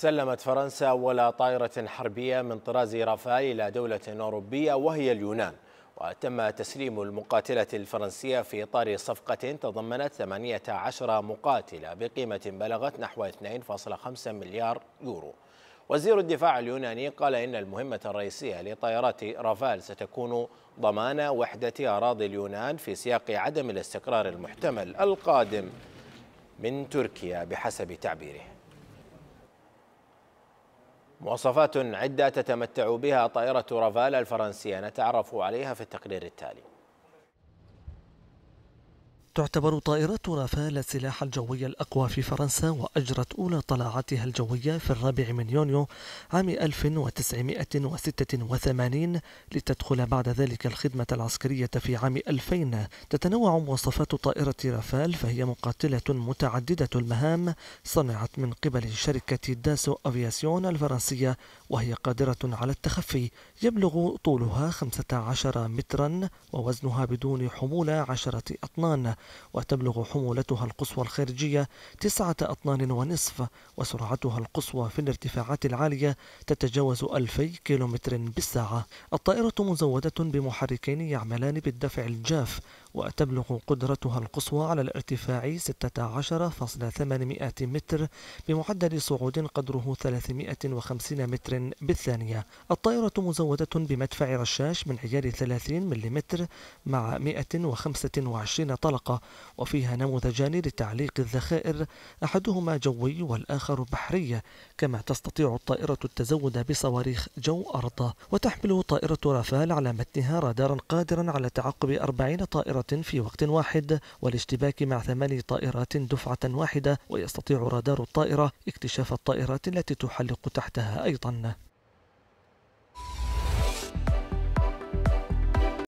سلمت فرنسا ولا طائرة حربية من طراز رافال إلى دولة أوروبية وهي اليونان. وتم تسليم المقاتلة الفرنسية في إطار صفقة تضمنت 18 مقاتلة بقيمة بلغت نحو 2.5 مليار يورو. وزير الدفاع اليوناني قال إن المهمة الرئيسية لطائرات رافال ستكون ضمان وحدة أراضي اليونان في سياق عدم الاستقرار المحتمل القادم من تركيا بحسب تعبيره. مواصفات عدة تتمتع بها طائرة رافال الفرنسية نتعرف عليها في التقرير التالي. تعتبر طائرات رافال السلاح الجوي الأقوى في فرنسا، وأجرت أولى طلعاتها الجوية في 4 يونيو عام 1986 لتدخل بعد ذلك الخدمة العسكرية في عام 2000. تتنوع مواصفات طائرة رافال، فهي مقاتلة متعددة المهام صنعت من قبل شركة داسو افياسيون الفرنسية، وهي قادرة على التخفي. يبلغ طولها 15 مترا ووزنها بدون حمولة 10 أطنان، وتبلغ حمولتها القصوى الخارجية 9 أطنان ونصف، وسرعتها القصوى في الارتفاعات العالية تتجاوز 2000 كم/ساعة. الطائرة مزودة بمحركين يعملان بالدفع الجاف، وتبلغ قدرتها القصوى على الارتفاع 16.8 متر بمعدل صعود قدره 350 متر بالثانية. الطائرة مزودة بمدفع رشاش من عيار 30 ملم مع 125 طلقة، وفيها نموذجان لتعليق الذخائر، أحدهما جوي والآخر بحري. كما تستطيع الطائرة التزود بصواريخ جو أرض. وتحمل طائرة رافال على متنها رادارا قادرا على تعقب 40 طائرة في وقت واحد والاشتباك مع 8 طائرات دفعة واحدة، ويستطيع رادار الطائرة اكتشاف الطائرات التي تحلق تحتها أيضا.